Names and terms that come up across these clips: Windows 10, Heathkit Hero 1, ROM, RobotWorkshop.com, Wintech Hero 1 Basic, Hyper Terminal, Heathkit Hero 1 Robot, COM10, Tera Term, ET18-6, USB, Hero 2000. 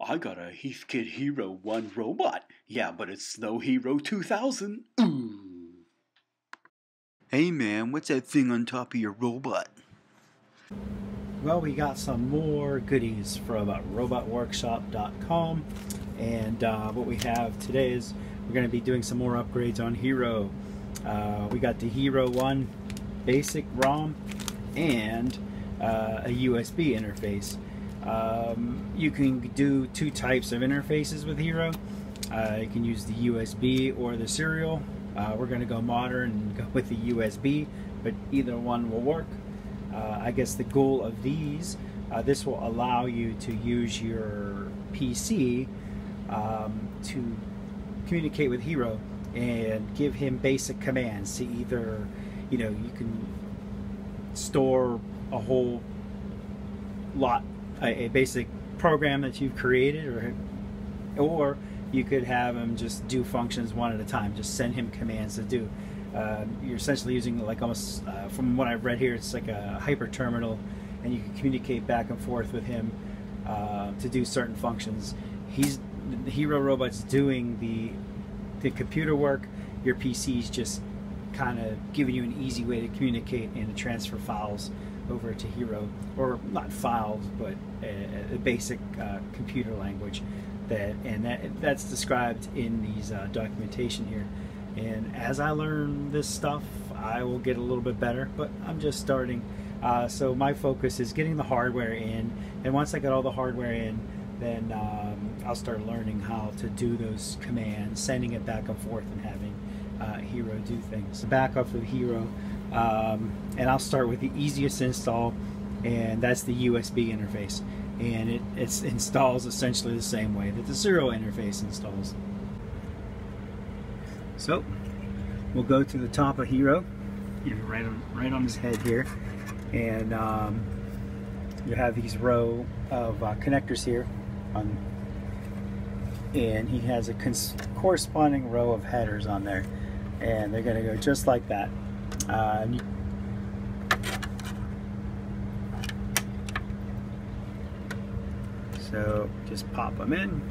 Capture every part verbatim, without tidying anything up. I got a Heathkit Hero one robot. Yeah, but it's no Hero two thousand. Ooh. Hey man, what's that thing on top of your robot? Well, we got some more goodies from uh, Robot Workshop dot com. And uh, what we have today is we're going to be doing some more upgrades on Hero. Uh, we got the Hero one Basic ROM and uh, a U S B interface. Um, you can do two types of interfaces with Hero. Uh, you can use the U S B or the serial. Uh, we're going to go modern and go with the U S B, but either one will work. Uh, I guess the goal of these, uh, this will allow you to use your P C um, to communicate with Hero and give him basic commands to either, you know, you can store a whole lot, a, a basic program that you've created, or, or you could have him just do functions one at a time, just send him commands to do. Uh, you're essentially using, like, almost, uh, from what I've read here, it's like a hyper terminal, and you can communicate back and forth with him uh, to do certain functions. He's, the Hero robot's doing the the computer work. Your P C's just kind of giving you an easy way to communicate and to transfer files over to Hero, or not files, but a, a basic uh, computer language, that and that that's described in these uh, documentation here. And as I learn this stuff, I will get a little bit better, but I'm just starting. Uh, so my focus is getting the hardware in, and once I get all the hardware in, then um, I'll start learning how to do those commands, sending it back and forth and having uh, Hero do things. Back off of Hero, um, and I'll start with the easiest install, and that's the U S B interface. And it it's installs essentially the same way that the serial interface installs. So we'll go to the top of Hero, you know, right on right on his head here, and um, you have these row of uh, connectors here, on, and he has a corresponding row of headers on there, and they're going to go just like that. Uh, so just pop them in.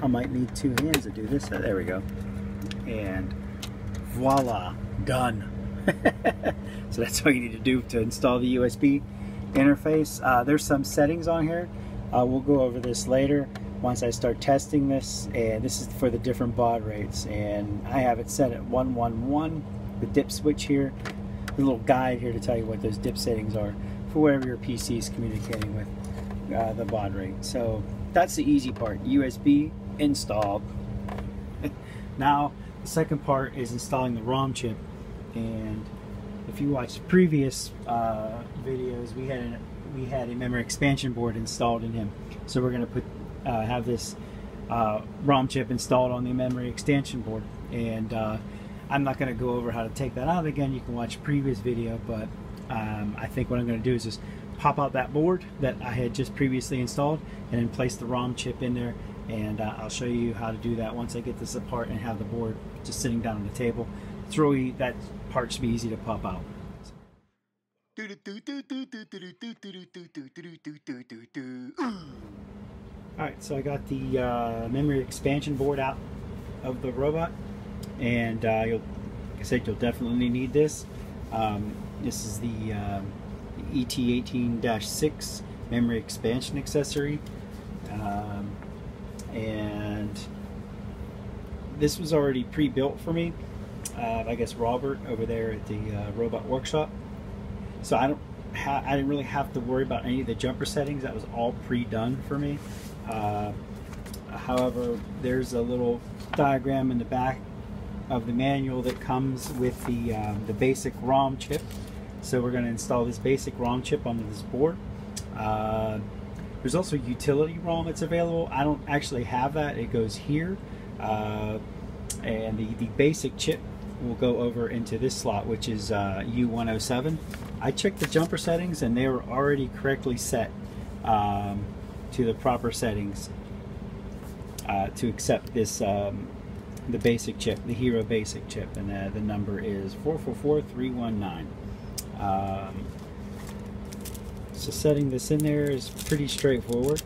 I might need two hands to do this. So there we go. And voila, done. So that's all you need to do to install the U S B interface. Uh, there's some settings on here. Uh, we'll go over this later once I start testing this. And this is for the different baud rates. And I have it set at one one one, the dip switch here. The little guide here to tell you what those dip settings are for whatever your P C is communicating with uh, the baud rate. So that's the easy part. U S B installed. Now the second part is installing the ROM chip, and if you watched previous uh, videos, we had a, we had a memory expansion board installed in him, so we're gonna put uh, have this uh, ROM chip installed on the memory expansion board, and uh, I'm not gonna go over how to take that out again. You can watch previous video, but um, I think what I'm gonna do is just pop out that board that I had just previously installed and then place the ROM chip in there, and uh, I'll show you how to do that once I get this apart and have the board just sitting down on the table. It's really, that part should be easy to pop out. Alright, so I got the uh, memory expansion board out of the robot, and uh, you'll, like I said, you'll definitely need this. Um, this is the uh, E T eighteen dash six memory expansion accessory, um, and this was already pre-built for me. Uh, I guess Robert over there at the uh, Robot Workshop. So I don't, ha I didn't really have to worry about any of the jumper settings. That was all pre-done for me. Uh, however, there's a little diagram in the back of the manual that comes with the um, the basic ROM chip. So we're going to install this basic ROM chip onto this board. Uh, there's also utility ROM that's available. I don't actually have that. It goes here, uh, and the the basic chip will go over into this slot, which is uh, U one oh seven. I checked the jumper settings, and they were already correctly set um, to the proper settings uh, to accept this um, the basic chip, the Hero basic chip, and uh, the number is four four four three one nine. Um, So setting this in there is pretty straightforward.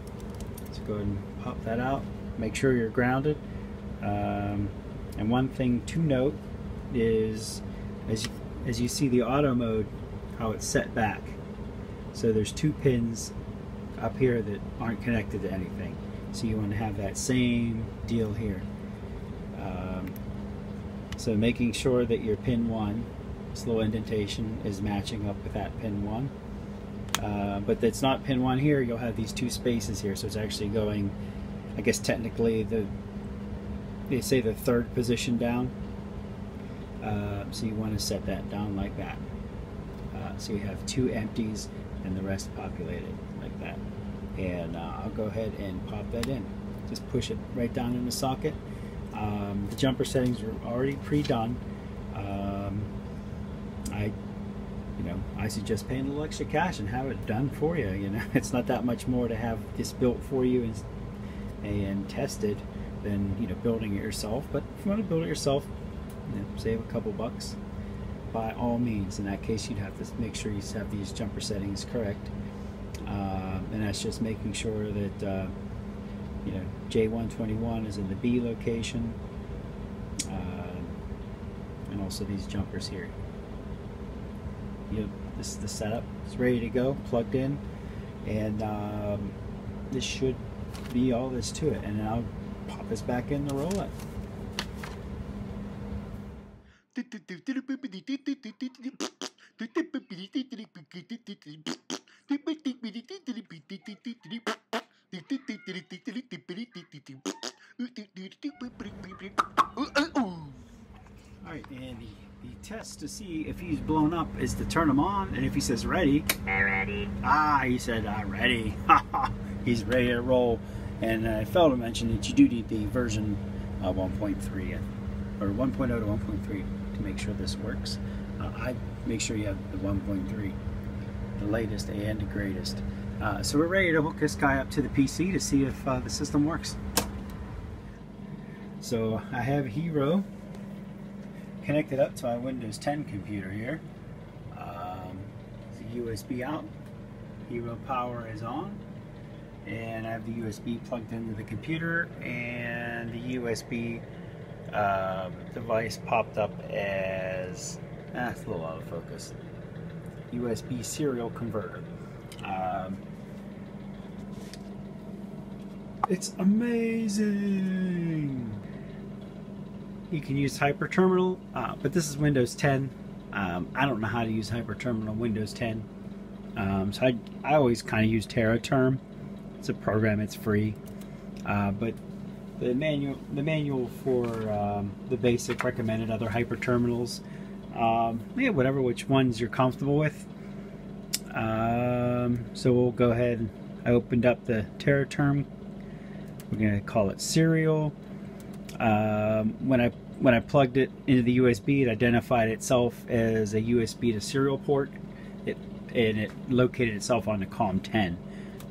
So go ahead and pop that out. Make sure you're grounded. Um, and one thing to note is, as you, as you see the auto mode, how it's set back. So there's two pins up here that aren't connected to anything. So you want to have that same deal here. Um, so making sure that your pin one, this little indentation, is matching up with that pin one. Uh, but that's not pin one here, you'll have these two spaces here. So it's actually going, I guess technically, the they say the third position down. Uh, so you want to set that down like that. Uh, so you have two empties and the rest populated like that. And uh, I'll go ahead and pop that in. Just push it right down in the socket. Um, the jumper settings are already pre-done. Um, I, you know, I suggest paying a little extra cash and have it done for you. You know, it's not that much more to have this built for you and and tested than, you know, building it yourself. But if you want to build it yourself, you know, save a couple bucks. By all means, in that case, you'd have to make sure you have these jumper settings correct. Uh, and that's just making sure that uh, you know, J one twenty-one is in the B location, uh, and also these jumpers here. You know, this is the setup. It's ready to go, plugged in, and um, this should be all this to it. And I'll pop this back in the roll-up. Alright, and the, the test to see if he's blown up is to turn him on, and if he says ready, I'm ready. Ah, he said I'm ready. He's ready to roll. And I failed to mention that you do need the version uh, one point three or one point oh to one point three to make sure this works. Uh, I make sure you have the one point three, the latest and the greatest. Uh, so we're ready to hook this guy up to the P C to see if uh, the system works. So I have Hero connected up to my Windows ten computer here. Um, the U S B out, Hero power is on, and I have the U S B plugged into the computer, and the U S B um, device popped up as, ah, it's a little out of focus, U S B serial converter. Um, it's amazing! You can use Hyper Terminal, uh, but this is Windows ten. Um, I don't know how to use Hyper Terminal Windows ten, um, so I, I always kind of use Tera Term. It's a program; it's free. Uh, but the manual, the manual for um, the basic recommended other Hyper Terminals. Um, yeah, whatever, which ones you're comfortable with. Um, so we'll go ahead. I opened up the Tera Term. We're gonna call it Serial. Um, when I when I plugged it into the U S B, it identified itself as a U S B to serial port. It and it located itself on the COM ten.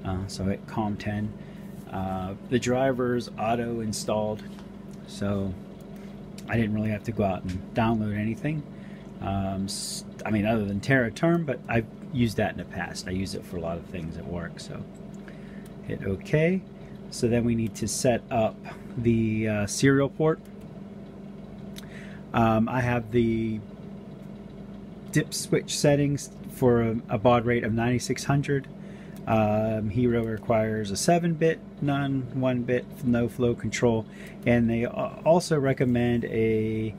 Uh, so at COM ten, uh, the driver's auto installed. So I didn't really have to go out and download anything. Um, I mean, other than Tera Term, but I've used that in the past. I use it for a lot of things at work. So hit OK. So then we need to set up the uh, serial port. Um, I have the dip switch settings for a, a baud rate of ninety-six hundred. Um, Hero requires a seven bit, none, one bit, no flow control, and they also recommend a,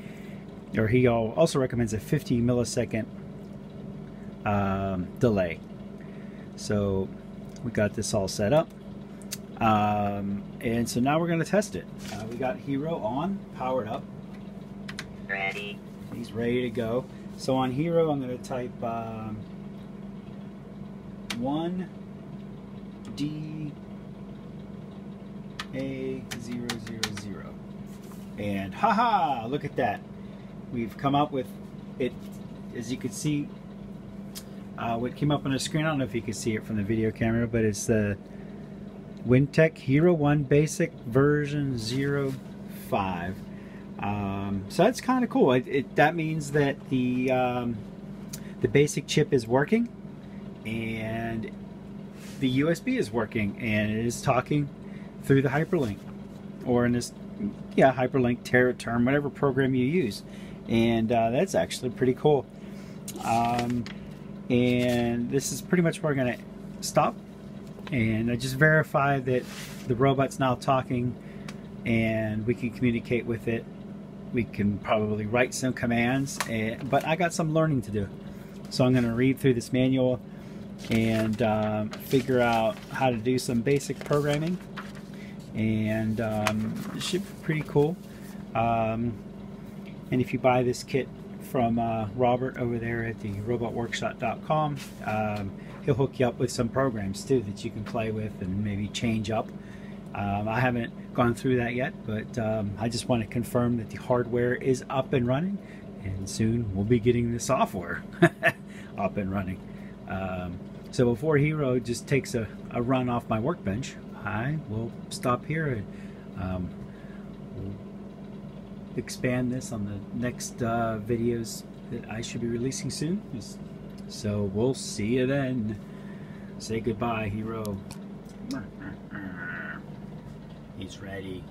or he also recommends a fifty millisecond um, delay. So we got this all set up. Um, and so now we're going to test it. Uh, we got Hero on, powered up. Ready. He's ready to go. So on Hero, I'm going to type um, one D A zero zero zero. And haha, look at that. We've come up with it, as you can see, uh, what came up on the screen. I don't know if you can see it from the video camera, but it's the Wintech Hero one Basic version zero five. Um, so that's kind of cool. It, it, that means that the um, the basic chip is working, and the U S B is working and it is talking through the hyperlink, or in this, yeah, hyperlink, Tera Term, whatever program you use. And uh, that's actually pretty cool. Um, and this is pretty much where I'm going to stop. And I just verify that the robot's now talking and we can communicate with it. We can probably write some commands, and, but I got some learning to do. So I'm going to read through this manual and um, figure out how to do some basic programming. And um, it should be pretty cool. Um, and if you buy this kit from uh, Robert over there at the robot workshop dot com, um, he'll hook you up with some programs too that you can play with and maybe change up. Um, I haven't gone through that yet, but um, I just want to confirm that the hardware is up and running, and soon we'll be getting the software up and running. Um, so before Hero just takes a, a run off my workbench, I will stop here and um, we'll expand this on the next uh, videos that I should be releasing soon. So we'll see you then. Say goodbye, Hero. He's ready.